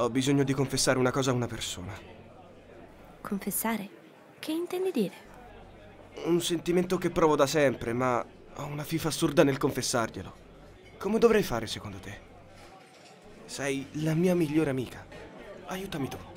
Ho bisogno di confessare una cosa a una persona. Confessare? Che intendi dire? Un sentimento che provo da sempre, ma ho una fifa assurda nel confessarglielo. Come dovrei fare secondo te? Sei la mia migliore amica. Aiutami tu.